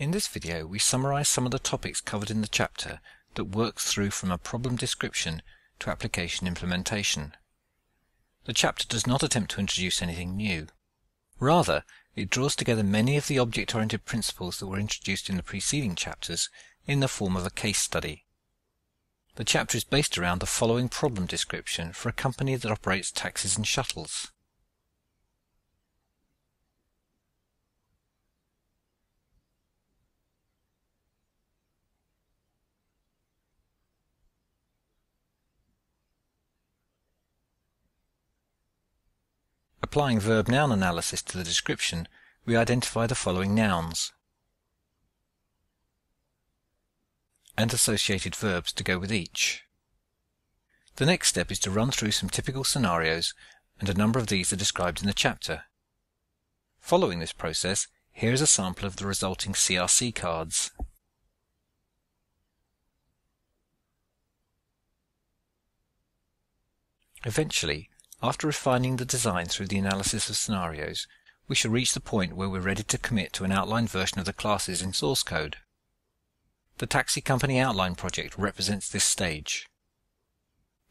In this video, we summarize some of the topics covered in the chapter that works through from a problem description to application implementation. The chapter does not attempt to introduce anything new. Rather, it draws together many of the object-oriented principles that were introduced in the preceding chapters in the form of a case study. The chapter is based around the following problem description for a company that operates taxis and shuttles. Applying verb-noun analysis to the description, we identify the following nouns and associated verbs to go with each. The next step is to run through some typical scenarios, and a number of these are described in the chapter. Following this process, here is a sample of the resulting CRC cards. Eventually, after refining the design through the analysis of scenarios, we shall reach the point where we're ready to commit to an outline version of the classes in source code. The Taxi Company Outline project represents this stage.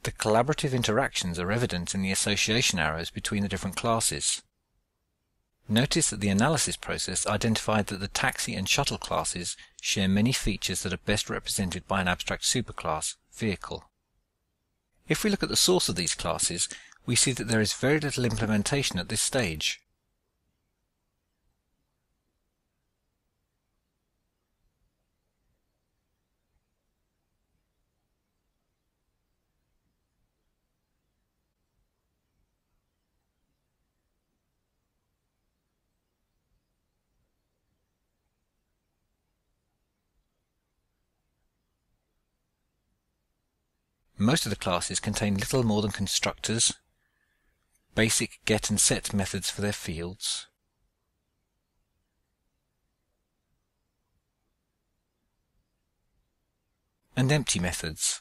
The collaborative interactions are evident in the association arrows between the different classes. Notice that the analysis process identified that the taxi and shuttle classes share many features that are best represented by an abstract superclass, Vehicle. If we look at the source of these classes, we see that there is very little implementation at this stage. Most of the classes contain little more than constructors, basic get and set methods for their fields, and empty methods.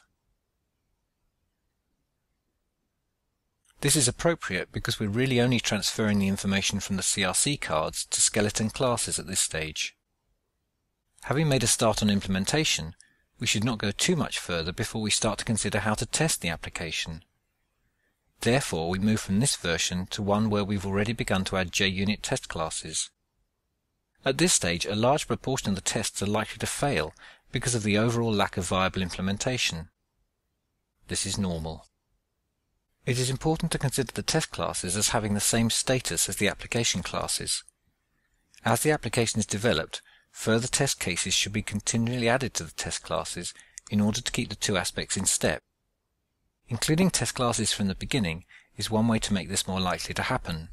This is appropriate because we're really only transferring the information from the CRC cards to skeleton classes at this stage. Having made a start on implementation, we should not go too much further before we start to consider how to test the application. Therefore, we move from this version to one where we've already begun to add JUnit test classes. At this stage, a large proportion of the tests are likely to fail because of the overall lack of viable implementation. This is normal. It is important to consider the test classes as having the same status as the application classes. As the application is developed, further test cases should be continually added to the test classes in order to keep the two aspects in step. Including test classes from the beginning is one way to make this more likely to happen.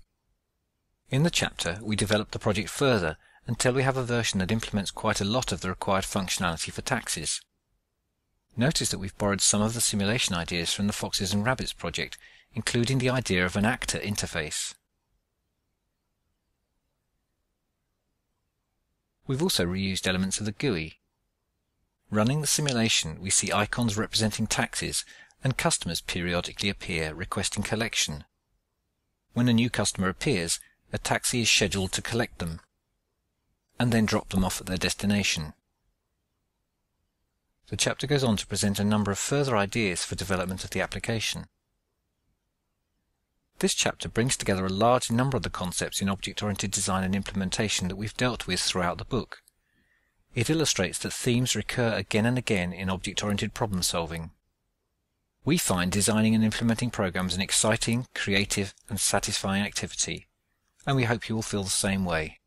In the chapter, we develop the project further until we have a version that implements quite a lot of the required functionality for taxis. Notice that we've borrowed some of the simulation ideas from the Foxes and Rabbits project, including the idea of an actor interface. We've also reused elements of the GUI. Running the simulation, we see icons representing taxis, and customers periodically appear requesting collection. When a new customer appears, a taxi is scheduled to collect them and then drop them off at their destination. The chapter goes on to present a number of further ideas for development of the application. This chapter brings together a large number of the concepts in object-oriented design and implementation that we've dealt with throughout the book. It illustrates that themes recur again and again in object-oriented problem solving. We find designing and implementing programs an exciting, creative, and satisfying activity, and we hope you will feel the same way.